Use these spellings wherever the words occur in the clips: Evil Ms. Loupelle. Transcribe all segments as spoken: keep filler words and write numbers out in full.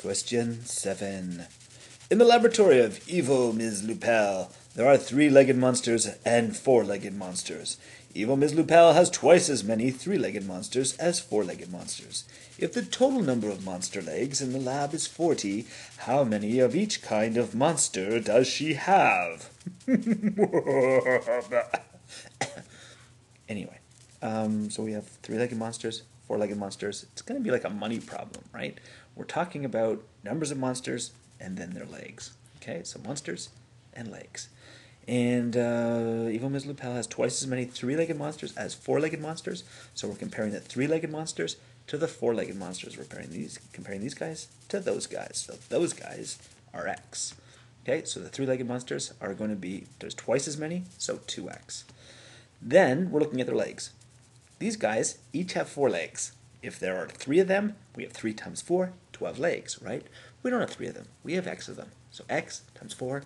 Question seven. In the laboratory of Evil Miz Loupelle, there are three-legged monsters and four-legged monsters. Evil Miz Loupelle has twice as many three-legged monsters as four-legged monsters. If the total number of monster legs in the lab is forty, how many of each kind of monster does she have? Anyway, um, so we have three-legged monsters, four-legged monsters. It's going to be like a money problem, right? We're talking about numbers of monsters and then their legs. Okay, so monsters and legs. And uh, Evil Miz Loupelle has twice as many three-legged monsters as four-legged monsters. So we're comparing the three-legged monsters to the four-legged monsters. We're comparing these, comparing these guys to those guys. So those guys are x. Okay, so the three-legged monsters are going to be, there's twice as many, so two x. Then we're looking at their legs. These guys each have four legs. If there are three of them, we have three times four, twelve legs, right? We don't have three of them. We have x of them. So x times four,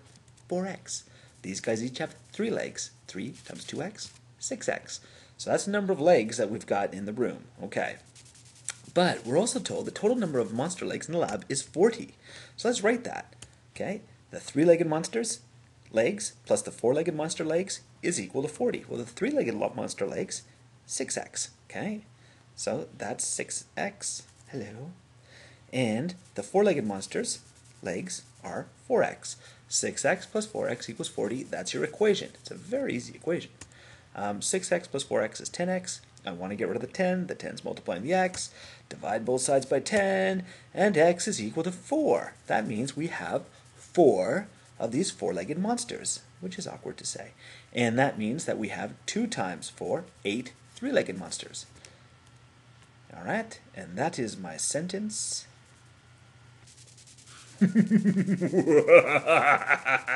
four x. These guys each have three legs. three times two x, six x. So that's the number of legs that we've got in the room. Okay. But we're also told the total number of monster legs in the lab is forty. So let's write that. Okay. The three-legged monster's legs plus the four-legged monster legs is equal to forty. Well, the three-legged monster legs, six x. Okay. So that's six x. Hello. And the four-legged monster's legs are four x. six x plus four x equals forty. That's your equation. It's a very easy equation. Um, six x plus four x is ten x. I want to get rid of the ten. The ten's multiplying the x. Divide both sides by ten. And x is equal to four. That means we have four of these four-legged monsters, which is awkward to say. And that means that we have two times four, eight three-legged monsters. All right. And that is my sentence. Ha ha ha ha ha ha.